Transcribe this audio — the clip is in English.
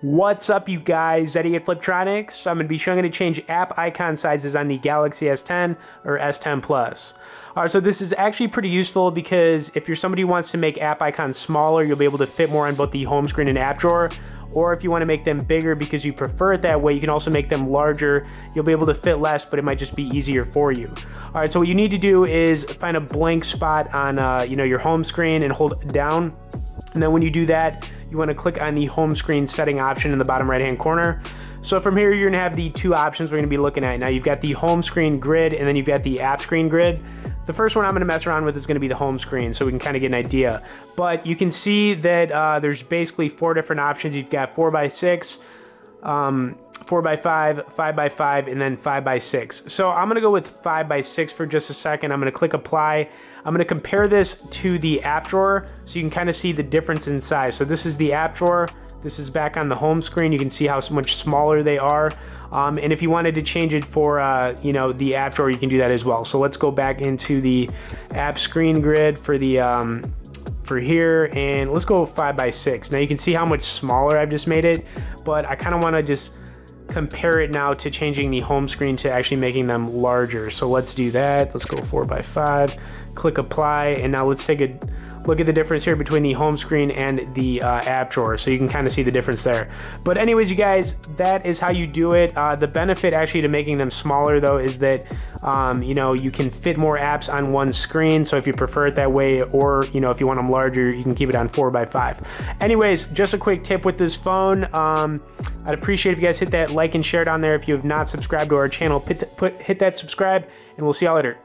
What's up, you guys? Zeddy at Fliptronics. I'm going to be showing how to change app icon sizes on the Galaxy S10 or S10 Plus. Alright, so this is actually pretty useful because if you're somebody who wants to make app icons smaller, you'll be able to fit more on both the home screen and app drawer. Or if you want to make them bigger because you prefer it that way, you can also make them larger. You'll be able to fit less, but it might just be easier for you. All right, so what you need to do is find a blank spot on your home screen and hold it down. And then when you do that, you want to click on the home screen setting option in the bottom right-hand corner. So from here, you're going to have the two options we're going to be looking at. Now you've got the home screen grid, and then you've got the app screen grid. The first one I'm going to mess around with is going to be the home screen, so we can kind of get an idea. But you can see that there's basically four different options. You've got 4x6, 4x5, 5x5, and then 5x6. So I'm going to go with 5x6 for just a second. I'm going to click apply. I'm going to compare this to the app drawer so you can kind of see the difference in size. So this is the app drawer. This is back on the home screen. You can see how much smaller they are. And if you wanted to change it for the app drawer, you can do that as well. So let's go back into the app screen grid for the for here, and let's go 5x6. Now you can see how much smaller I've just made it, but I kind of want to just compare it now to changing the home screen to actually making them larger. So let's do that. Let's go 4x5, click apply, and now let's take a look at the difference here between the home screen and the app drawer. So you can kind of see the difference there. But anyways, you guys, that is how you do it. The benefit actually to making them smaller though is that you can fit more apps on one screen. So if you prefer it that way, or if you want them larger, you can keep it on 4x5. Anyways, just a quick tip with this phone. I'd appreciate if you guys hit that like and share down there. If you have not subscribed to our channel, hit that subscribe, and we'll see y'all later.